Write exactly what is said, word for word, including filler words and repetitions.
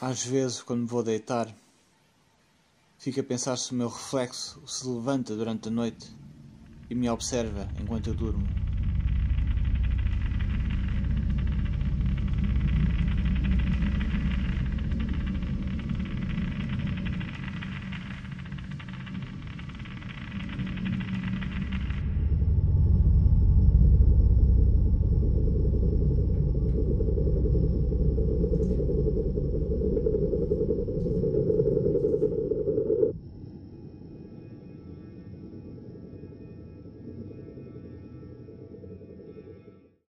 Às vezes, quando me vou deitar, fico a pensar se o meu reflexo se levanta durante a noite e me observa enquanto eu durmo.